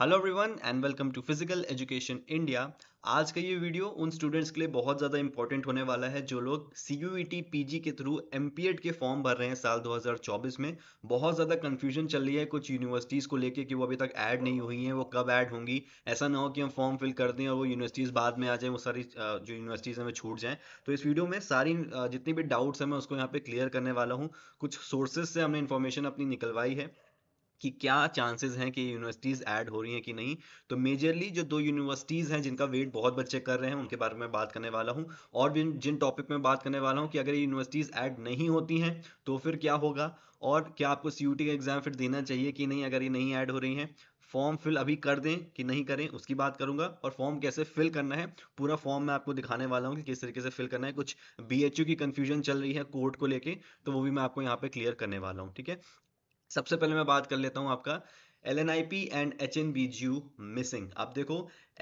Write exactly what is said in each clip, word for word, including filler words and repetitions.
Hello everyone and welcome to physical education India. आज का ये वीडियो उन स्टूडेंट्स के लिए बहुत ज़्यादा इंपॉर्टेंट होने वाला है जो लोग C U E T P G के through M P E D के फॉर्म भर रहे हैं साल दो हज़ार चौबीस में। बहुत ज़्यादा कंफ्यूजन चल रही है कुछ यूनिवर्सिटीज़ को लेके कि वो अभी तक ऐड नहीं हुई हैं, वो कब ऐड होंगी। ऐसा ना हो कि हम फॉर्म फिल कर दें और वो यूनिवर्सिटीज़ बाद में आ जाएँ, वो सारी जो यूनिवर्सिटीज़ हमें छूट जाएँ। तो इस वीडियो में सारी जितनी भी डाउट्स हैं मैं उसको यहाँ पर क्लियर करने वाला हूँ। कुछ सोर्सेज से हमने इन्फॉर्मेशन अपनी निकलवाई है कि क्या चांसेस हैं कि यूनिवर्सिटीज़ ऐड हो रही हैं कि नहीं। तो मेजरली जो दो यूनिवर्सिटीज़ हैं जिनका वेट बहुत बच्चे कर रहे हैं उनके बारे में बात करने वाला हूं, और भी जिन टॉपिक में बात करने वाला हूं कि अगर ये यूनिवर्सिटीज़ ऐड नहीं होती हैं तो फिर क्या होगा, और क्या आपको C U E T का एग्ज़ाम फिर देना चाहिए कि नहीं अगर ये नहीं ऐड हो रही हैं। फॉर्म फिल अभी कर दें कि नहीं करें उसकी बात करूंगा, और फॉर्म कैसे फिल करना है पूरा फॉर्म मैं आपको दिखाने वाला हूं कि किस तरीके से फिल करना है। कुछ B H U की कन्फ्यूजन चल रही है कोर्ट को लेकर, तो वो भी मैं आपको यहाँ पर क्लियर करने वाला हूँ। ठीक है, सबसे पहले मैं बात कर लेता हूं आपका L N I P and H N B G U missing. आप देखो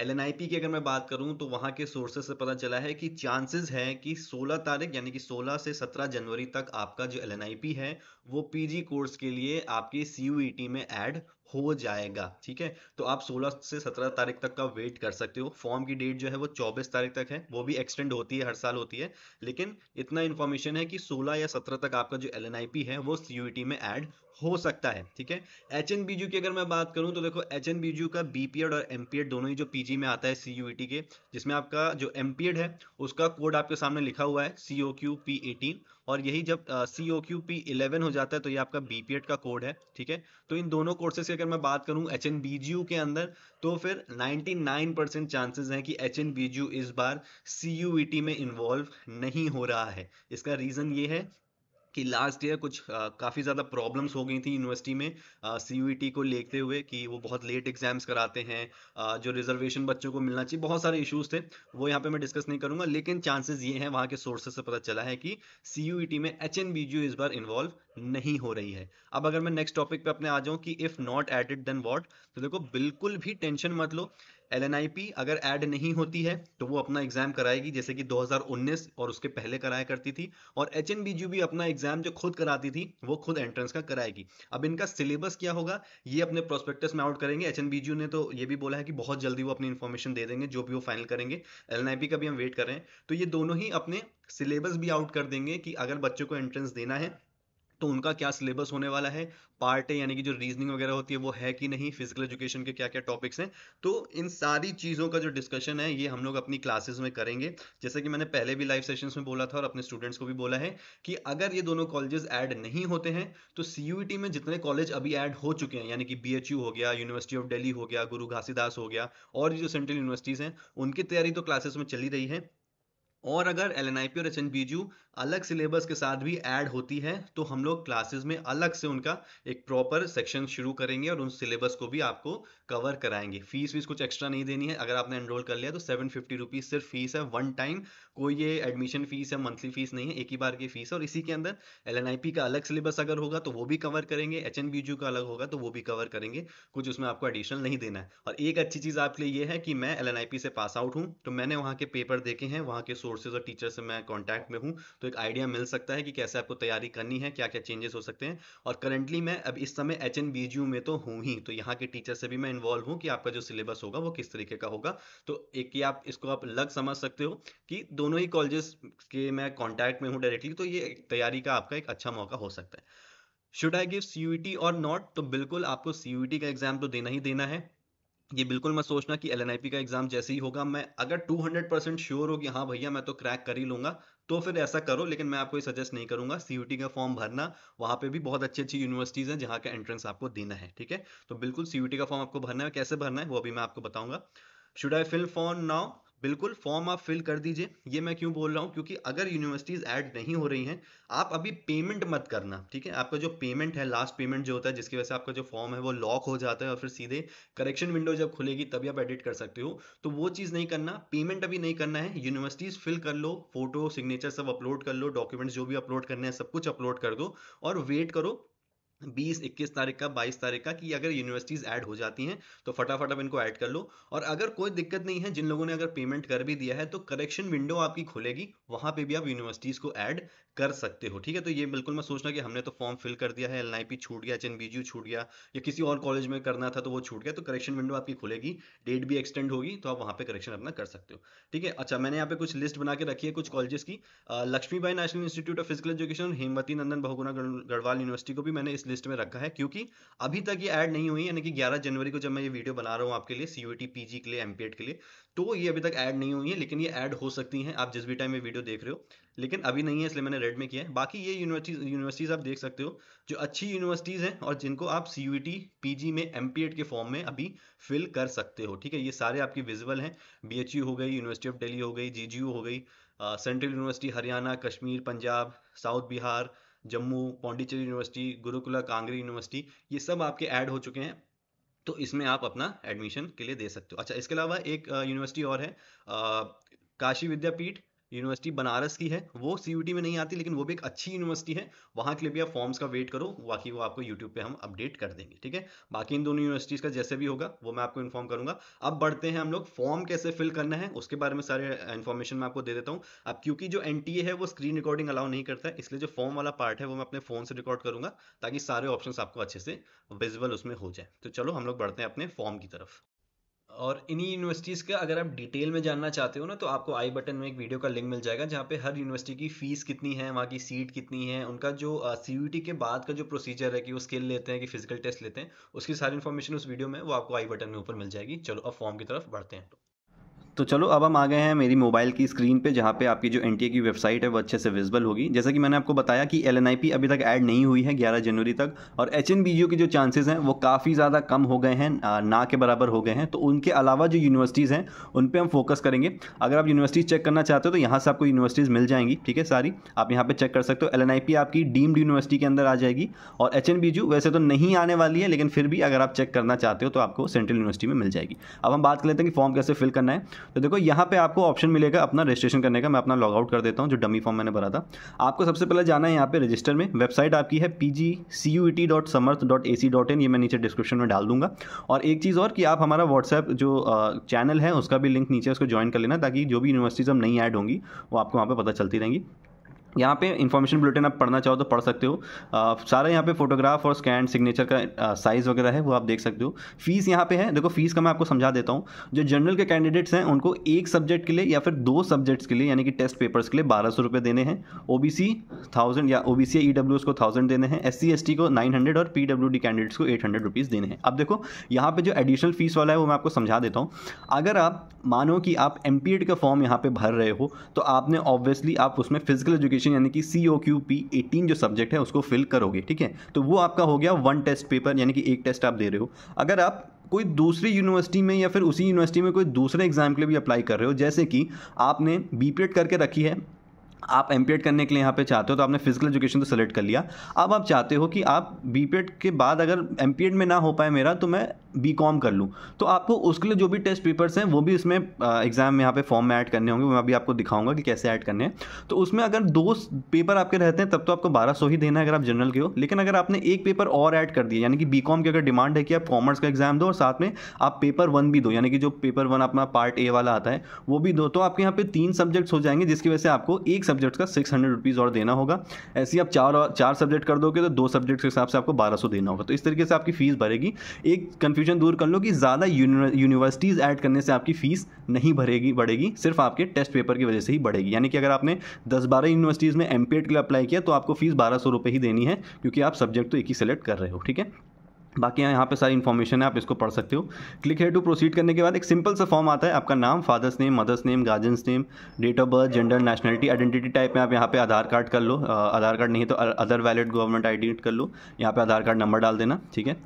L N I P की अगर मैं बात करूं तो वहां के सोर्सेज से पता चला है कि चांसेस हैं कि सोलह तारीख यानी कि सोलह से सत्रह जनवरी तक आपका जो L N I P है वो P G कोर्स के लिए आपके C U E T में ऐड हो जाएगा। ठीक है, तो आप सोलह से सत्रह तारीख तक का वेट कर सकते हो। फॉर्म की डेट जो है वो चौबीस तारीख तक है, वो भी एक्सटेंड होती है, हर साल होती है, लेकिन इतना इन्फॉर्मेशन है कि सोलह या सत्रह तक आपका जो L N I P है वो C U E T में ऐड हो सकता है। ठीक है, H N B G U की अगर मैं बात करूं तो देखो H N B G U का B P एड और M P एड दोनों ही जो P G में आता है C U E T के, जिसमें आपका जो M P एड है उसका कोड आपके सामने लिखा हुआ है C O Q P अठारह, और यही जब C O Q P ग्यारह हो जाता है तो ये आपका B P एड का कोड है। ठीक है, तो इन दोनों कोर्सेज की अगर मैं बात करूं H N B G U के अंदर तो फिर निन्यानवे परसेंट चांसेस हैं कि H N B G U इस बार C U E T में इन्वॉल्व नहीं हो रहा है। इसका रीज़न ये है कि लास्ट ईयर कुछ आ, काफ़ी ज़्यादा प्रॉब्लम्स हो गई थी यूनिवर्सिटी में C U E T को लेते हुए कि वो बहुत लेट एग्जाम्स कराते हैं, आ, जो रिजर्वेशन बच्चों को मिलना चाहिए, बहुत सारे इश्यूज़ थे, वो यहाँ पे मैं डिस्कस नहीं करूँगा। लेकिन चांसेस ये हैं, वहाँ के सोर्सेज से पता चला है कि C U E T में H N B G U इस बार इन्वॉल्व नहीं हो रही है। अब अगर मैं नेक्स्ट टॉपिक पे अपने आ जाऊँ कि if not added then what, तो देखो बिल्कुल भी टेंशन मत लो। L N I P अगर ऐड नहीं होती है तो वो अपना एग्जाम कराएगी जैसे कि दो हज़ार उन्नीस और उसके पहले कराया करती थी, और H N B G U भी अपना एग्जाम जो खुद कराती थी वो खुद एंट्रेंस का कराएगी। अब इनका सिलेबस क्या होगा ये अपने प्रोस्पेक्टस में आउट करेंगे। H N B G U ने तो ये भी बोला है कि बहुत जल्दी वो अपनी इन्फॉर्मेशन दे देंगे जो भी वो फाइनल करेंगे। L N I P का भी हम वेट कर रहे हैं, तो ये दोनों ही अपने सिलेबस भी आउट कर देंगे कि अगर बच्चों को एंट्रेंस देना है तो उनका क्या सिलेबस होने वाला है, पार्ट ए यानी कि जो रीजनिंग वगैरह होती है वो है कि नहीं, फिजिकल एजुकेशन के क्या क्या टॉपिक्स हैं। तो इन सारी चीज़ों का जो डिस्कशन है ये हम लोग अपनी क्लासेस में करेंगे। जैसे कि मैंने पहले भी लाइव सेशंस में बोला था और अपने स्टूडेंट्स को भी बोला है कि अगर ये दोनों कॉलेजेस ऐड नहीं होते हैं तो C U E T में जितने कॉलेज अभी ऐड हो चुके हैं यानी कि B H U हो गया, यूनिवर्सिटी ऑफ दिल्ली हो गया, गुरु घासीदास हो गया, और जो सेंट्रल यूनिवर्सिटीज़ हैं उनकी तैयारी तो क्लासेस में चली रही है। और अगर L N I P और H N B G U अलग सिलेबस के साथ भी ऐड होती है तो हम लोग क्लासेस में अलग से उनका एक प्रॉपर सेक्शन शुरू करेंगे और उन सिलेबस को भी आपको कवर कराएंगे। फीस वीस कुछ एक्स्ट्रा नहीं देनी है, अगर आपने एनरोल कर लिया तो सेवन फिफ्टी रुपीज़ सिर्फ फीस है, वन टाइम, कोई ये एडमिशन फीस है, मंथली फीस नहीं है, एक ही बार की फीस है। और इसी के अंदर L N I P का अलग सिलेबस अगर होगा तो वो भी कवर करेंगे, H N B G U का अलग होगा तो वो भी कवर करेंगे, कुछ उसमें आपको एडिशनल नहीं देना है। और एक अच्छी चीज़ आपके लिए ये है कि मैं L N I P से पास आउट हूँ तो मैंने वहाँ के पेपर देखे हैं, वहाँ के सोर्सेज और टीचर से मैं कांटेक्ट में हूं, तो एक आइडिया मिल सकता है कि कैसे आपको तैयारी करनी है, क्या क्या चेंजेस हो सकते हैं। और करंटली मैं अब इस समय H N B G U में तो हूं ही, तो यहाँ के टीचर से भी मैं इन्वॉल्व हूं कि आपका जो सिलेबस होगा वो किस तरीके का होगा। तो एक ही आप इसको आप अलग समझ सकते हो कि दोनों ही कॉलेजेस के मैं कॉन्टैक्ट में हूँ डायरेक्टली, तो ये तैयारी का आपका एक अच्छा मौका हो सकता है। Should I give C U E T और नॉट, तो बिल्कुल आपको C U E T का एग्जाम तो देना ही देना है। ये बिल्कुल मत सोचना कि L N I P का एग्जाम जैसे ही होगा मैं अगर दो सौ परसेंट श्योर हो कि हाँ भैया मैं तो क्रैक कर ही लूँगा तो फिर ऐसा करो, लेकिन मैं आपको ये सजेस्ट नहीं करूंगा। C U E T का फॉर्म भरना, वहाँ पे भी बहुत अच्छी अच्छी यूनिवर्सिटीज़ हैं जहाँ का एंट्रेंस आपको देना है। ठीक है, तो बिल्कुल C U E T का फॉर्म आपको भरना है, कैसे भरना है वो अभी मैं आपको बताऊँगा। Should I fill form now, बिल्कुल फॉर्म आप फिल कर दीजिए। ये मैं क्यों बोल रहा हूँ, क्योंकि अगर यूनिवर्सिटीज़ ऐड नहीं हो रही हैं आप अभी पेमेंट मत करना। ठीक है, आपका जो पेमेंट है, लास्ट पेमेंट जो होता है जिसकी वजह से आपका जो फॉर्म है वो लॉक हो जाता है और फिर सीधे करेक्शन विंडो जब खुलेगी तभी आप एडिट कर सकते हो, तो वो चीज़ नहीं करना, पेमेंट अभी नहीं करना है। यूनिवर्सिटीज़ फिल कर लो, फोटो सिग्नेचर सब अपलोड कर लो, डॉक्यूमेंट्स जो भी अपलोड करने हैं सब कुछ अपलोड कर दो और वेट करो। बीस इक्कीस तारीख का बाईस तारीख का कि अगर यूनिवर्सिटीज़ ऐड हो जाती हैं तो फटाफट आप इनको ऐड कर लो। और अगर कोई दिक्कत नहीं है, जिन लोगों ने अगर पेमेंट कर भी दिया है तो करेक्शन विंडो आपकी खुलेगी, वहाँ पे भी आप यूनिवर्सिटीज़ को ऐड कर सकते हो। ठीक है, तो ये बिल्कुल मत सोचना कि हमने तो फॉर्म फिल कर दिया है, एल आई पी छूट गया, H N B G U छूट गया या किसी और कॉलेज में करना था तो वो छूट गया। तो करेक्शन विंडो आपकी खुलेगी, डेट भी एक्सटेंड होगी, तो आप वहाँ पर करेक्शन अपना कर सकते हो। ठीक है, अच्छा मैंने यहाँ पे कुछ लिस्ट बना के रखी है कुछ कॉलेजेस की। Lakshmibai national institute of physical education और हेमवती नंदन बहुगुणा गढ़वाल यूनिवर्सिटी को भी मैंने इस लिस्ट में रखा है, क्योंकि अभी तक ये ऐड नहीं हुई, यानी कि ग्यारह जनवरी को जब मैं ये वीडियो बना रहा हूँ आपके लिए सीयूईटी पीजी के लिए एमपीएड के लिए, तो ये अभी तक ऐड नहीं हुई है, लेकिन ये ऐड हो सकती हैं आप जिस भी टाइम ये वीडियो देख रहे हो, लेकिन अभी नहीं है इसलिए मैंने रेड में किया है। बाकी ये यूनिवर्सिटीज यूनिवर्सिटीज़ आप देख सकते हो जो अच्छी यूनिवर्सिटीज़ हैं और जिनको आप सीयूईटी पीजी में एमपीएड के फॉर्म में अभी फिल कर सकते हो। ठीक है, ये सारे आपकी विजिबल हैं, बीएचयू हो गई, यूनिवर्सिटी ऑफ दिल्ली हो गई, जीजीयू हो गई, central university Haryana, Kashmir, Punjab, south Bihar, Jammu, Pondicherry university, Gurukula Kangri university, ये सब आपके ऐड हो चुके हैं, तो इसमें आप अपना एडमिशन के लिए दे सकते हो। अच्छा, इसके अलावा एक यूनिवर्सिटी और है, आ, काशी विद्यापीठ यूनिवर्सिटी बनारस की है, वो सीयूटी में नहीं आती लेकिन वो भी एक अच्छी यूनिवर्सिटी है, वहाँ के लिए भी आप फॉर्म्स का वेट करो, बाकी वो आपको यूट्यूब पे हम अपडेट कर देंगे। ठीक है, बाकी इन दोनों यूनिवर्सिटीज़ का जैसे भी होगा वो मैं आपको इन्फॉर्म करूँगा। अब बढ़ते हैं हम लोग, फॉर्म कैसे फिल करना है उसके बारे में सारे इन्फॉर्मेशन मैं आपको दे देता हूँ। अब क्योंकि जो एन टी ए है वो स्क्रीन रिकॉर्डिंग अलाउ नहीं करता है, इसलिए जो फॉर्म वाला पार्ट है वो मैं अपने फ़ोन से रिकॉर्ड करूँगा ताकि सारे ऑप्शन आपको अच्छे से विजिबल उसमें हो जाए। तो चलो हम लोग बढ़ते हैं अपने फॉर्म की तरफ। और इन्हीं यूनिवर्सिटीज़ का अगर आप डिटेल में जानना चाहते हो ना, तो आपको आई बटन में एक वीडियो का लिंक मिल जाएगा जहाँ पे हर यूनिवर्सिटी की फ़ीस कितनी है, वहाँ की सीट कितनी है, उनका जो सीयूटी के बाद का जो प्रोसीजर है कि वो स्किल लेते हैं कि फिजिकल टेस्ट लेते हैं, उसकी सारी इन्फॉर्मेशन उस वीडियो में वो आपको आई बटन में ऊपर मिल जाएगी। चलो अब फॉर्म की तरफ बढ़ते हैं। तो चलो अब हम आ गए हैं मेरी मोबाइल की स्क्रीन पे, जहाँ पे आपकी जो एनटीए की वेबसाइट है वो अच्छे से विजिबल होगी। जैसा कि मैंने आपको बताया कि एलएनआईपी अभी तक ऐड नहीं हुई है ग्यारह जनवरी तक, और एचएनबीजीयू के जो चांसेस हैं वो काफ़ी ज़्यादा कम हो गए हैं, ना के बराबर हो गए हैं। तो उनके अलावा जो यूनिवर्सिटीज़ हैं उन पर हम फोकस करेंगे। अगर आप यूनिवर्सिटीज़ चेक करना चाहते हो तो यहाँ से आपको यूनिवर्सिटीज़ मिल जाएंगी। ठीक है, सारी आप यहाँ पर चेक कर सकते हो। एलएनआईपी आपकी डीम्ड यूनिवर्सिटी के अंदर आ जाएगी, और एचएनबीजीयू वैसे तो नहीं आने वाली है, लेकिन फिर भी अगर आप चेक करना चाहते हो तो आपको सेंट्रल यूनिवर्सिटी में मिल जाएगी। अब हम बात कर लेते हैं कि फॉर्म कैसे फिल करना है। तो देखो यहाँ पे आपको ऑप्शन मिलेगा अपना रजिस्ट्रेशन करने का। मैं अपना लॉग आउट कर देता हूँ, जो डमी फॉर्म मैंने भरा था। आपको सबसे पहले जाना है यहाँ पे रजिस्टर में। वेबसाइट आपकी है P G C U E T dot Samarth dot A C dot in, ये मैं नीचे डिस्क्रिप्शन में डाल दूंगा। और एक चीज़ और कि आप हमारा व्हाट्सएप जो चैनल है उसका भी लिंक नीचे उसको ज्वाइन कर लेना, ताकि जो भी यूनिवर्सिटीज़ हम नहीं ऐड होंगी वो आपको वहाँ पर पता चलती रहेंगी। यहाँ पे इन्फॉर्मेशन बुलेटिन आप पढ़ना चाहो तो पढ़ सकते हो। आ, सारा यहाँ पे फोटोग्राफ और स्कैन सिग्नेचर का साइज़ वगैरह है वो आप देख सकते हो। फीस यहाँ पे है, देखो फीस का मैं आपको समझा देता हूँ। जो जनरल के कैंडिडेट्स हैं उनको एक सब्जेक्ट के लिए या फिर दो सब्जेक्ट्स के लिए, यानी कि टेस्ट पेपर्स के लिए बारह सौ रुपये देने हैं। ओबीसी थाउजेंड या ओबीसी या ईडब्ल्यू एस को थाउजेंड देने हैं, एससी एसटी को नाइन हंड्रेड और पीडब्ल्यूडी कैंडिडेट्स को एट हंड्रेड रुपीज़ देने हैं। अब देखो यहाँ पर जो एडिशनल फीस वाला है वो मैं आपको समझा देता हूँ। अगर आप मानो कि आप एमपीएड का फॉर्म यहाँ पर भर रहे हो तो आपने ऑब्वियसली आप उसमें फिजिकल एजुकेशन यानी कि सी ओ क्यू पी अठारह जो सब्जेक्ट है उसको फिल करोगे। ठीक है, तो वो आपका हो गया वन टेस्ट पेपर, यानी कि एक टेस्ट आप दे रहे हो। अगर आप कोई दूसरी यूनिवर्सिटी में या फिर उसी यूनिवर्सिटी में कोई दूसरे एग्जाम के लिए भी अप्लाई कर रहे हो, जैसे कि आपने बीपीएड करके रखी है, आप एमपीएड करने के लिए यहाँ पे चाहते हो, तो आपने फिजिकल एजुकेशन तो सेलेक्ट कर लिया। अब आप चाहते हो कि आप बीपीएड के बाद अगर एमपीएड में ना हो पाए मेरा, तो मैं बीकॉम कर लूँ, तो आपको उसके लिए जो भी टेस्ट पेपर्स हैं वो भी इसमें एग्जाम यहाँ पे फॉर्म में ऐड करने होंगे। मैं भी आपको दिखाऊंगा कि कैसे ऐड करने हैं। तो उसमें अगर दो पेपर आपके रहते हैं तब तो आपको बारह सौ ही देना है अगर आप जनरल के हो, लेकिन अगर आपने एक पेपर और ऐड कर दिया, यानी कि बीकॉम की अगर डिमांड है कि आप कॉमर्स का एग्जाम दो और साथ में आप पेपर वन भी दो, यानी कि जो पेपर वन अपना पार्ट ए वाला आता है वो भी दो, तो आपके यहाँ पर तीन सब्जेक्ट्स हो जाएंगे, जिसकी वजह से आपको एक सब्जेक्ट का सिक्स हंड्रेड रुपीज़ और देना होगा। ऐसे ही आप चार और चार सब्जेक्ट कर दोगे तो दो सब्जेक्ट के हिसाब से आपको बारह सौ देना होगा। तो इस तरीके से आपकी फीस भरेगी। एक कन्फ्यूजन दूर कर लो कि ज़्यादा यूनिवर्सिटीज़ ऐड करने से आपकी फ़ीस नहीं भरेगी बढ़ेगी, सिर्फ आपके टेस्ट पेपर की वजह से ही बढ़ेगी। यानी कि अगर आपने दस बारह यूनिवर्सिटीज़ में एम पी एड के लिए अप्लाई किया तो आपको फीस बारह सौ रुपये ही देनी है, क्योंकि आप सब्जेक्ट तो एक ही सेलेक्ट कर रहे हो। ठीक है, बाकी यहाँ पे सारी इन्फॉर्मेशन है, आप इसको पढ़ सकते हो। क्लिक हेयर टू प्रोसीड करने के बाद एक सिंपल सा फॉर्म आता है, आपका नाम, father's name, mother's name, guardian's name, date of birth, gender, nationality, identity type में आप यहाँ पे आधार कार्ड कर लो, आधार कार्ड नहीं तो अदर वैलिड गवर्नमेंट आईडी कर लो, यहाँ पे आधार कार्ड नंबर डाल देना। ठीक है,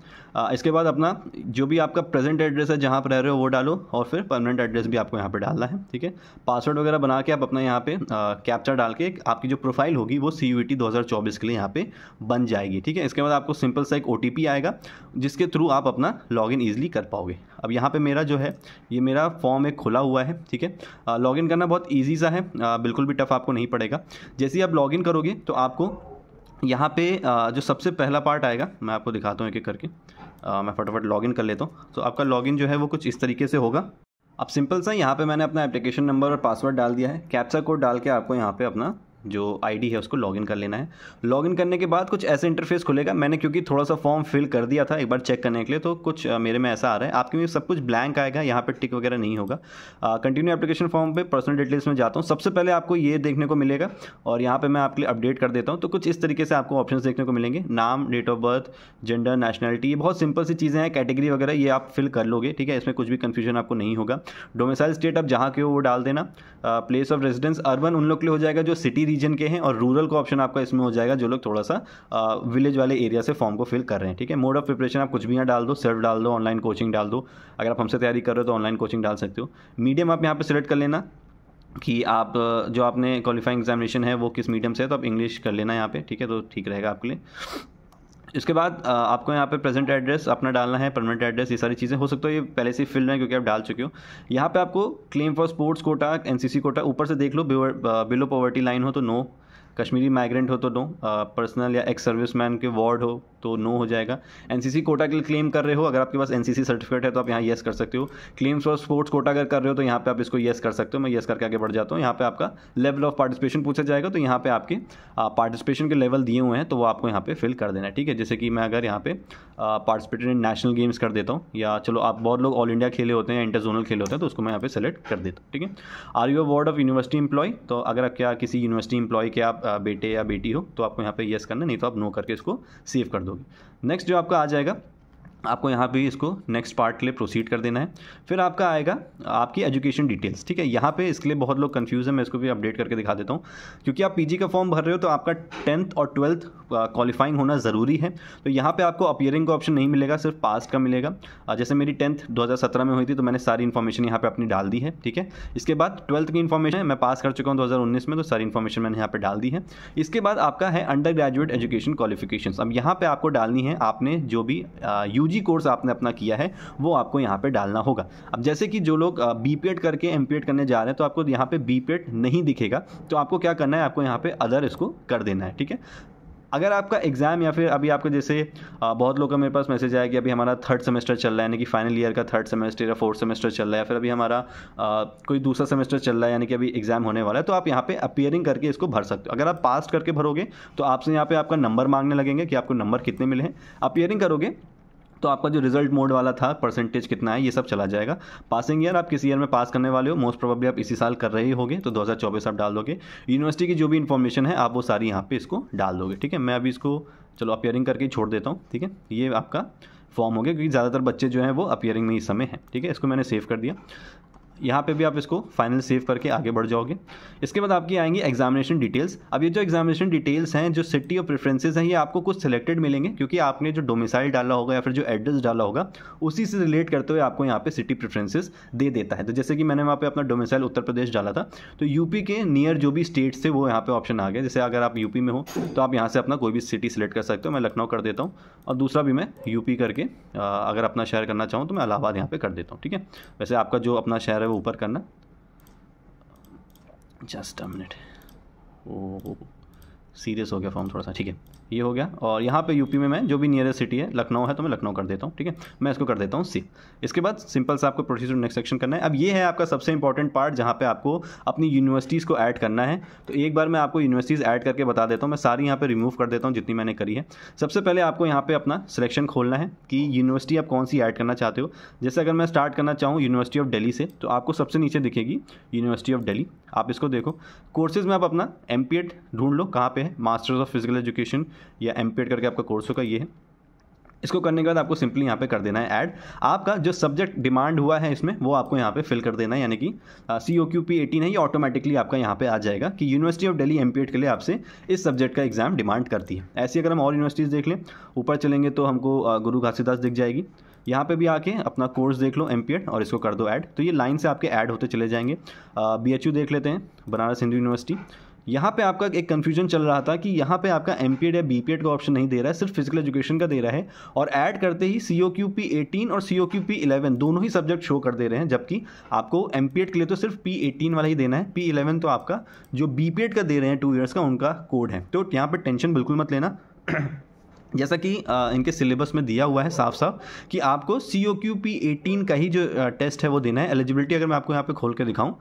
इसके बाद अपना जो भी आपका प्रेजेंट एड्रेस है जहाँ पर रह रहे हो वो डालो, और फिर परमानेंट एड्रेस भी आपको यहाँ पर डालना है। ठीक है, पासवर्ड वगैरह बना के आप अपना यहाँ पे कैप्चा डाल के आपकी जो प्रोफाइल होगी वो सी यू ई टी दो हज़ार चौबीस के लिए यहाँ पे बन जाएगी। ठीक है, इसके बाद आपको सिंपल सा एक ओ टी पी आएगा जिसके थ्रू आप अपना लॉगिन ईजिली कर पाओगे। अब यहाँ पे मेरा जो है ये मेरा फॉर्म एक खुला हुआ है। ठीक है, लॉगिन करना बहुत ईजी सा है, आ, बिल्कुल भी टफ आपको नहीं पड़ेगा। जैसे ही आप लॉगिन करोगे तो आपको यहाँ पे जो सबसे पहला पार्ट आएगा मैं आपको दिखाता हूँ एक एक करके। आ, मैं फटाफट लॉगिन कर लेता हूँ। तो आपका लॉगिन जो है वो कुछ इस तरीके से होगा। अब सिंपल सा यहाँ पे मैंने अपना एप्लीकेशन नंबर और पासवर्ड डाल दिया है। कैप्चा कोड डाल के आपको यहाँ पे अपना जो आईडी है उसको लॉगिन कर लेना है। लॉगिन करने के बाद कुछ ऐसे इंटरफेस खुलेगा। मैंने क्योंकि थोड़ा सा फॉर्म फिल कर दिया था एक बार चेक करने के लिए, तो कुछ मेरे में ऐसा आ रहा है, आपके में सब कुछ ब्लैंक आएगा, यहाँ पे टिक वगैरह नहीं होगा। कंटिन्यू एप्लीकेशन फॉर्म पे पर्सनल डिटेल्स में जाता हूँ। सबसे पहले आपको ये देखने को मिलेगा और यहाँ पर मैं आपके लिए अपडेट कर देता हूँ। तो कुछ इस तरीके से आपको ऑप्शन देखने को मिलेंगे, नाम, date of birth, gender, nationality, ये बहुत सिंपल सी चीज़ें हैं। कैटेगरी वगैरह ये आप फिल कर लोगे, ठीक है, इसमें कुछ भी कन्फ्यूजन आपको नहीं होगा। डोमिसाइल स्टेट आप जहाँ के हो वो डाल देना। प्लेस ऑफ रेजिडेंस अर्बन उन लोग के लिए हो जाएगा जो सिटी रीजन के हैं, और रूरल का ऑप्शन आपका इसमें हो जाएगा जो लोग थोड़ा सा विलेज वाले एरिया से फॉर्म को फिल कर रहे हैं, ठीक है। मोड ऑफ प्रिपरेशन आप कुछ भी यहाँ डाल दो, सेल्फ डाल दो, ऑनलाइन कोचिंग डाल दो, अगर आप हमसे तैयारी कर रहे हो तो ऑनलाइन कोचिंग डाल सकते हो। मीडियम आप यहाँ पे सिलेक्ट कर लेना कि आप जो आपने क्वालिफाइंग एग्जामिनेशन है वो किस मीडियम से है, तो आप इंग्लिश कर लेना यहाँ पे, ठीक है, तो ठीक रहेगा आपके लिए। इसके बाद आपको यहाँ पे प्रेजेंट एड्रेस अपना डालना है, परमानेंट एड्रेस, ये सारी चीज़ें हो सकता है ये पहले से फिल है क्योंकि आप डाल चुके हो। यहाँ पे आपको claim for sports quota, NCC quota ऊपर से देख लो, बिलो पॉवर्टी लाइन हो तो नो, कश्मीरी माइग्रेंट हो तो नो, पर्सनल या एक्स सर्विसमैन के वार्ड हो तो नो हो जाएगा। एनसीसी कोटा के लिए क्लेम कर रहे हो, अगर आपके पास एनसीसी सर्टिफिकेट है तो आप यहाँ येस कर सकते हो। क्लेम्स फॉर स्पोर्ट्स कोटा अगर कर रहे हो तो यहाँ पे आप इसको येस कर सकते हो। मैं येस करके आगे बढ़ जाता हूँ। यहाँ पे आपका लेवल ऑफ पार्टिसिपेशन पूछा जाएगा, तो यहाँ पे आपके पार्टिसिपेशन के लेवल दिए हुए हैं तो वो आपको यहाँ पे फिल कर देना है, ठीक है। जैसे कि मैं अगर यहाँ पे पार्टिसिपेट इन नेशनल गेम्स कर देता हूँ, या चलो आप बहुत लोग ऑल इंडिया खेले होते हैं, इंटरजोनल खेले होते हैं, तो उसको मैं यहाँ पे सेलेक्ट कर देता हूँ, ठीक है। Are you a ward of university employ, तो अगर आप क्या किसी यूनिवर्सिटी एम्प्लॉय के आप बेटे या बेटी हो तो आपको यहाँ पे येस करना, नहीं तो आप नो करके इसको सेव कर दोगे। नेक्स्ट जो आपका आ जाएगा, आपको यहाँ पे इसको नेक्स्ट पार्ट के लिए प्रोसीड कर देना है। फिर आपका आएगा आपकी एजुकेशन डिटेल्स, ठीक है। यहाँ पे इसके लिए बहुत लोग कंफ्यूज हैं, मैं इसको भी अपडेट करके दिखा देता हूँ। क्योंकि आप पीजी का फॉर्म भर रहे हो तो आपका टेंथ और ट्वेल्थ क्वालिफाइंग होना ज़रूरी है, तो यहाँ पे आपको अपियरिंग का ऑप्शन नहीं मिलेगा, सिर्फ पास का मिलेगा। जैसे मेरी टेंथ दो हज़ार सत्रह में हुई थी तो मैंने सारी इन्फॉर्मेशन यहाँ पर अपनी डाल दी है, ठीक है। इसके बाद ट्वेल्थ की इन्फॉर्मेशन मैं पास कर चुका हूँ दो हज़ार उन्नीस में, तो सारी इन्फॉर्मेशन मैंने यहाँ पर डाल दी है। इसके बाद आपका है अंडर ग्रेजुएट एजुकेशन क्वालिफिकेशन। अब यहाँ पर आपको डालनी है आपने जो भी यू कोर्स आपने अपना किया है वो आपको यहाँ पे डालना होगा। अब जैसे कि जो लोग बीपीएड करके एमपीएड करने जा रहे हैं तो आपको यहाँ पे बीपीएड नहीं दिखेगा, तो आपको क्या करना है, आपको यहाँ पे अदर इसको कर देना है, ठीक है। अगर आपका एग्ज़ाम या फिर अभी आपको जैसे बहुत लोग का मेरे पास मैसेज आया कि अभी हमारा थर्ड सेमेस्टर चल रहा है, यानी कि फाइनल ईयर का थर्ड सेमेस्टर या फोर्थ सेमेस्टर चल रहा है, या फिर अभी हमारा आ, कोई दूसरा सेमेस्टर चल रहा है यानी कि अभी एग्ज़ाम होने वाला है, तो आप यहाँ पे अपियरिंग करके इसको भर सकते हो। अगर आप पास करके भरोगे तो आपसे यहाँ पर आपका नंबर मांगने लगेंगे कि आपको नंबर कितने मिले हैं। अपियरिंग करोगे तो आपका जो रिजल्ट मोड वाला था, परसेंटेज कितना है, ये सब चला जाएगा। पासिंग ईयर आप किस ईयर में पास करने वाले हो, मोस्ट प्रोबेबली आप इसी साल कर रहे होगे, तो दो हज़ार चौबीस आप डाल दोगे। यूनिवर्सिटी की जो भी इन्फॉर्मेशन है आप वो सारी यहाँ पे इसको डाल दोगे, ठीक है। मैं अभी इसको चलो अपियरिंग करके छोड़ देता हूँ, ठीक है। ये आपका फॉर्म हो गया क्योंकि ज़्यादातर बच्चे जो हैं वो अपियरिंग में ही समय है, ठीक है। इसको मैंने सेव कर दिया। यहाँ पे भी आप इसको फाइनल सेव करके आगे बढ़ जाओगे। इसके बाद आपकी आएंगी एग्जामिनेशन डिटेल्स। अब ये जो एग्जामिनेशन डिटेल्स हैं, जो सिटी और प्रेफरेंसेस हैं, ये आपको कुछ सिलेक्टेड मिलेंगे क्योंकि आपने जो डोमिसाइल डाला होगा या फिर जो एड्रेस डाला होगा उसी से रिलेट करते हुए आपको यहाँ पे सिटी प्रेफरेंसेस दे देता है। तो जैसे कि मैंने वहाँ पर अपना डोमिसाइल उत्तर प्रदेश डाला था, तो यूपी के नियर जो भी स्टेट्स थे वो यहाँ पर ऑप्शन आ गया। जैसे अगर आप यूपी में हो तो आप यहाँ से अपना कोई भी सिटी सिलेक्ट कर सकते हो। मैं लखनऊ कर देता हूँ और दूसरा भी मैं यूपी करके अगर अपना शहर करना चाहूँ तो मैं इलाहाबाद यहाँ पर कर देता हूँ, ठीक है। वैसे आपका जो अपना शहर वो ऊपर करना, just a minute, oh serious हो गया फॉर्म थोड़ा सा, ठीक है। ये हो गया और यहाँ पे यूपी में मैं जो भी नियरेस्ट सिटी है, लखनऊ है तो मैं लखनऊ कर देता हूँ, ठीक है। मैं इसको कर देता हूँ सी। इसके बाद सिंपल सा आपको प्रोसीजर नेक्स्ट सेक्शन करना है। अब ये है आपका सबसे इंपॉर्टेंट पार्ट जहाँ पे आपको अपनी यूनिवर्सिटीज़ को ऐड करना है। तो एक बार मैं आपको यूनिवर्सिटीज़ ऐड करके बता देता हूँ। मैं सारी यहाँ पर रिमूव कर देता हूँ जितनी मैंने करी है। सबसे पहले आपको यहाँ पर अपना सिलेक्शन खोलना है कि यूनिवर्सिटी आप कौन सी ऐड करना चाहते हो। जैसे अगर मैं स्टार्ट करना चाहूँ यूनिवर्सिटी ऑफ दिल्ली से, तो आपको सबसे नीचे दिखेगी यूनिवर्सिटी ऑफ दिल्ली, आप इसको देखो। कोर्सेज़ में आप अपना एमपीएड ढूंढ लो कहाँ पे है, मास्टर्स ऑफ फिजिकल एजुकेशन या एमपीएड करके आपका कोर्स होगा, ये है। इसको करने के बाद आपको सिंपली यहाँ पे कर देना है ऐड। आपका जो सब्जेक्ट डिमांड हुआ है इसमें वो आपको यहाँ पे फिल कर देना है, यानी कि सी ओ क्यू पी अठारह है, ये ऑटोमेटिकली आपका यहाँ पे आ जाएगा कि यूनिवर्सिटी ऑफ दिल्ली एमपीएड के लिए आपसे इस सब्जेक्ट का एग्जाम डिमांड करती है। ऐसी अगर हम और यूनिवर्सिटीज़ देख लें, ऊपर चलेंगे तो हमको गुरु घासीदास दिख जाएगी। यहाँ पे भी आके अपना कोर्स देख लो एमपीएड और इसको कर दो ऐड, तो ये लाइन से आपके ऐड होते चले जाएंगे। बी एच यू देख लेते हैं, बनारस हिंदू यूनिवर्सिटी, यहाँ पे आपका एक कन्फ्यूजन चल रहा था कि यहाँ पे आपका एमपीएड या बीपीएड का ऑप्शन नहीं दे रहा है, सिर्फ फिजिकल एजुकेशन का दे रहा है, और ऐड करते ही सी ओ क्यू पी अठारह और C O Q P eleven दोनों ही सब्जेक्ट शो कर दे रहे हैं, जबकि आपको एमपीएड के लिए तो सिर्फ पी अठारह वाला ही देना है, पी इलेवन तो आपका जो बीपीएड का दे रहे हैं टू ईयर्स का उनका कोड है। तो यहाँ पर टेंशन बिल्कुल मत लेना, जैसा कि इनके सिलेबस में दिया हुआ है साफ साफ कि आपको सी ओ क्यू पी अठारह का ही जो टेस्ट है वो देना है। एलिजिबिलिटी अगर मैं आपको यहाँ पे खोल के दिखाऊं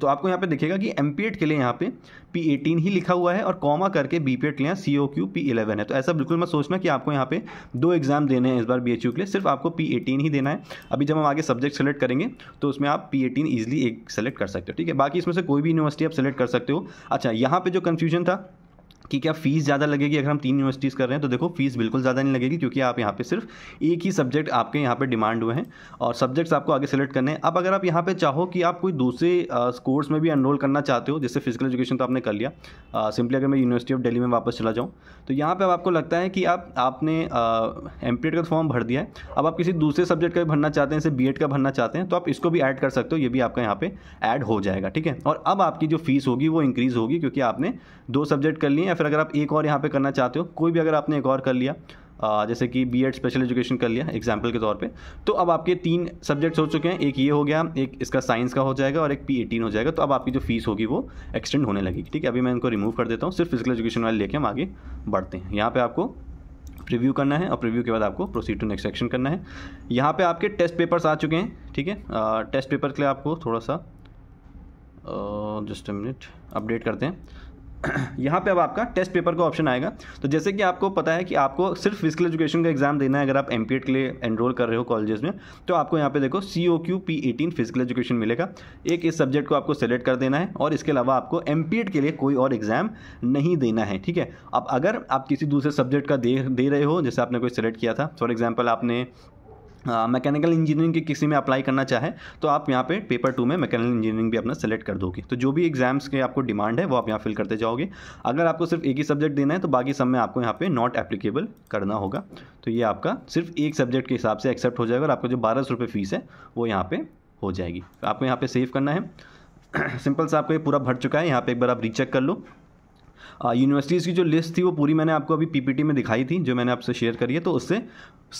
तो आपको यहाँ पे दिखेगा कि एमपीएड के लिए यहाँ पे पी अठारह ही लिखा हुआ है और कॉमा करके बीपीएड के लिए C O Q P eleven है। तो ऐसा बिल्कुल मत सोचना कि आपको यहाँ पे दो एग्जाम देने हैं इस बार बीएचयू के लिए, सिर्फ आपको पी अठारह ही देना है। अभी जब हम आगे सब्जेक्ट सेलेक्ट करेंगे तो उसमें आप पी अठारह ईजिली एक सेलेक्ट कर सकते हो, ठीक है। बाकी इसमें से कोई भी यूनिवर्सिटी आप सेलेक्ट कर सकते हो। अच्छा, यहाँ पर जो कन्फ्यूजन था कि क्या फीस ज़्यादा लगेगी अगर हम तीन यूनिवर्सिटीज़ कर रहे हैं, तो देखो फीस बिल्कुल ज़्यादा नहीं लगेगी, क्योंकि आप यहाँ पे सिर्फ एक ही सब्जेक्ट आपके यहाँ पे डिमांड हुए हैं और सब्जेक्ट्स आपको आगे सेलेक्ट करने हैं। अब अगर आप यहाँ पे चाहो कि आप कोई दूसरे कोर्स में भी एनरोल करना चाहते हो, जैसे फिजिकल एजुकेशन तो आपने कर लिया, सिंपली अगर मैं यूनिवर्सिटी ऑफ दिल्ली में वापस चला जाऊँ तो यहाँ पर आपको लगता है कि आप आपने एमपीएड का फॉर्म भर दिया है, अब आप किसी दूसरे सब्जेक्ट का भी भरना चाहते हैं, जैसे बीएड का भरना चाहते हैं, तो आप इसको भी ऐड कर सकते हो, ये भी आपका यहाँ पर ऐड हो जाएगा, ठीक है। और अब आपकी जो फीस होगी वो इंक्रीज़ होगी, क्योंकि आपने दो सब्जेक्ट कर लिए, या फिर अगर आप एक और यहाँ पे करना चाहते हो, कोई भी अगर आपने एक और कर लिया, जैसे कि बीएड स्पेशल एजुकेशन कर लिया एग्जाम्पल के तौर पे, तो अब आपके तीन सब्जेक्ट्स हो चुके हैं, एक ये हो गया, एक इसका साइंस का हो जाएगा और एक पी अठारह हो जाएगा। तो अब आपकी जो फीस होगी वो एक्सटेंड होने लगेगी, ठीक है। अभी मैं इनको रिमूव कर देता हूँ, सिर्फ फिजिकल एजुकेशन वाले लेके हम आगे बढ़ते हैं। यहाँ पर आपको प्रीव्यू करना है और प्रीव्यू के बाद आपको प्रोसीड टू नेक्स्ट सेक्शन करना है। यहाँ पर आपके टेस्ट पेपर्स आ चुके हैं, ठीक है। टेस्ट पेपर के लिए आपको थोड़ा सा जस्ट अ मिनट अपडेट करते हैं। यहाँ पे अब आपका टेस्ट पेपर का ऑप्शन आएगा। तो जैसे कि आपको पता है कि आपको सिर्फ फिजिकल एजुकेशन का एग्जाम देना है अगर आप एमपीएड के लिए एनरोल कर रहे हो कॉलेजेस में, तो आपको यहाँ पे देखो सी ओ क्यू पी अठारह फिजिकल एजुकेशन मिलेगा, एक इस सब्जेक्ट को आपको सेलेक्ट कर देना है और इसके अलावा आपको एमपीएड के लिए कोई और एग्जाम नहीं देना है, ठीक है। अब अगर आप किसी दूसरे सब्जेक्ट का दे दे रहे हो, जैसे आपने कोई सेलेक्ट किया था, फॉर एग्जाम्पल आपने मैकेनिकल इंजीनियरिंग के किसी में अप्लाई करना चाहे, तो आप यहाँ पे पेपर टू में मैकेनिकल इंजीनियरिंग भी अपना सेलेक्ट कर दोगे। तो जो भी एग्जाम्स के आपको डिमांड है वो आप यहाँ फिल करते जाओगे। अगर आपको सिर्फ एक ही सब्जेक्ट देना है तो बाकी सब में आपको यहाँ पे नॉट एप्लीकेबल करना होगा। तो ये आपका सिर्फ एक सब्जेक्ट के हिसाब से एक्सेप्ट हो जाएगा और आपका जो बारह सौ रुपये फीस है वो यहाँ पर हो जाएगी। तो आपको यहाँ पर सेव करना है, सिंपल सा, आपको ये पूरा भर चुका है, यहाँ पर एक बार आप रीचेक कर लो। यूनिवर्सिटीज़ की जो लिस्ट थी वो पूरी मैंने आपको अभी पीपीटी में दिखाई थी जो मैंने आपसे शेयर करी है, तो उससे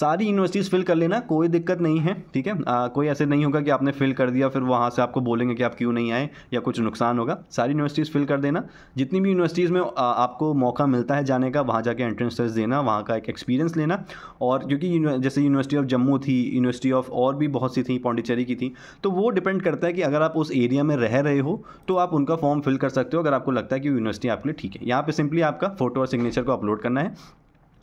सारी यूनिवर्सिटीज़ फिल कर लेना, कोई दिक्कत नहीं है, ठीक है। आ, कोई ऐसे नहीं होगा कि आपने फिल कर दिया फिर वहाँ से आपको बोलेंगे कि आप क्यों नहीं आए या कुछ नुकसान होगा। सारी यूनिवर्सिटीज़ फिल कर देना, जितनी भी यूनिवर्सिटीज़ में आ, आपको मौका मिलता है जाने का, वहाँ जाके एंट्रेंस टेस्ट देना, वहाँ का एक एक्सपीरियंस लेना। और क्योंकि जैसे यूनिवर्सिटी ऑफ जम्मू थी, यूनिवर्सिटी ऑफ और भी बहुत सी थी, पौंडीचेरी की थी, तो वो डिपेंड करता है कि अगर आप उस एरिया में रह रहे हो तो आप उनका फॉर्म फिल कर सकते हो अगर आपको लगता है कि यूनिवर्सिटी आपके लिए ठीक है। यहाँ पे सिंपली आपका फोटो और सिग्नेचर को अपलोड करना है।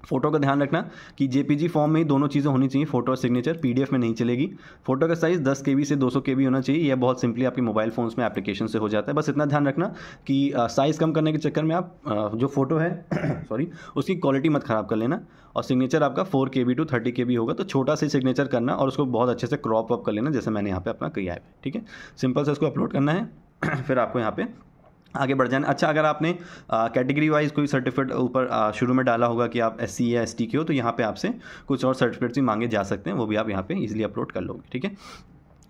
फोटो का ध्यान रखना कि जेपीजी फॉर्म में ही दोनों चीज़ें होनी चाहिए, फोटो और सिग्नेचर, पीडीएफ में नहीं चलेगी। फोटो का साइज़ दस केबी से दो सौ केबी होना चाहिए, यह बहुत सिंपली आपके मोबाइल फ़ोन्स में एप्लीकेशन से हो जाता है। बस इतना ध्यान रखना कि साइज़ कम करने के चक्कर में आप आ, जो फोटो है सॉरी उसकी क्वालिटी मत ख़राब कर लेना। और सिग्नेचर आपका four KB to thirty KB होगा, तो छोटा से सिग्नेचर करना और उसको बहुत अच्छे से क्रॉप अप कर लेना, जैसे मैंने यहाँ पर अपना किया है, ठीक है। सिंपल से उसको अपलोड करना है, फिर आपको यहाँ पर आगे बढ़ जाना। अच्छा, अगर आपने कैटेगरी वाइज कोई सर्टिफिकेट ऊपर शुरू में डाला होगा कि आप एस सी या एस टी के हो, तो यहाँ पे आपसे कुछ और सर्टिफिकेट्स भी मांगे जा सकते हैं, वो भी आप यहाँ पे इजीली अपलोड कर लोगे, ठीक है।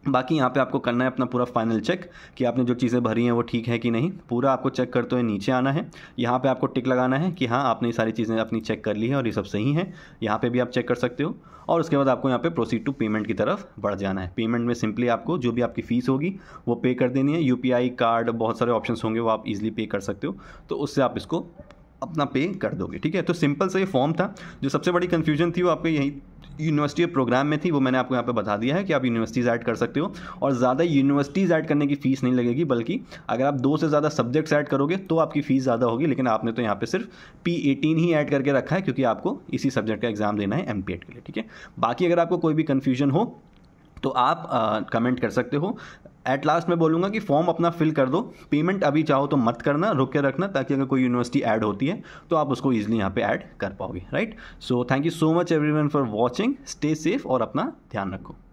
बाकी यहाँ पे आपको करना है अपना पूरा फाइनल चेक कि आपने जो चीज़ें भरी हैं वो ठीक है कि नहीं, पूरा आपको चेक करते हुए नीचे आना है। यहाँ पे आपको टिक लगाना है कि हाँ आपने ये सारी चीज़ें अपनी चेक कर ली है और ये सब सही है, यहाँ पे भी आप चेक कर सकते हो। और उसके बाद आपको यहाँ पे प्रोसीड टू पेमेंट की तरफ बढ़ जाना है। पेमेंट में सिंपली आपको जो भी आपकी फ़ीस होगी वो पे कर देनी है। यू पी आई, कार्ड, बहुत सारे ऑप्शन होंगे, वो आप ईजिली पे कर सकते हो, तो उससे आप इसको अपना पे कर दोगे, ठीक है। तो सिंपल सा ये फॉर्म था। जो सबसे बड़ी कन्फ्यूजन थी वो आपके यही यूनिवर्सिटी प्रोग्राम में थी, वो मैंने आपको यहाँ पे बता दिया है कि आप यूनिवर्सिटीज़ ऐड कर सकते हो और ज़्यादा यूनिवर्सिटीज़ ऐड करने की फ़ीस नहीं लगेगी, बल्कि अगर आप दो से ज़्यादा सब्जेक्ट्स ऐड करोगे तो आपकी फ़ीस ज़्यादा होगी। लेकिन आपने तो यहाँ पे सिर्फ पी अठारह ही ऐड करके रखा है क्योंकि आपको इसी सब्जेक्ट का एग्जाम देना है एमपीएड के लिए, ठीक है। बाकी अगर आपको कोई भी कन्फ्यूजन हो तो आप कमेंट कर सकते हो। एट लास्ट मैं बोलूँगा कि फॉर्म अपना फिल कर दो, पेमेंट अभी चाहो तो मत करना, रुक के रखना, ताकि अगर कोई यूनिवर्सिटी ऐड होती है तो आप उसको ईजिली यहाँ पे ऐड कर पाओगे, right. So thank you so much everyone for watching, stay safe और अपना ध्यान रखो।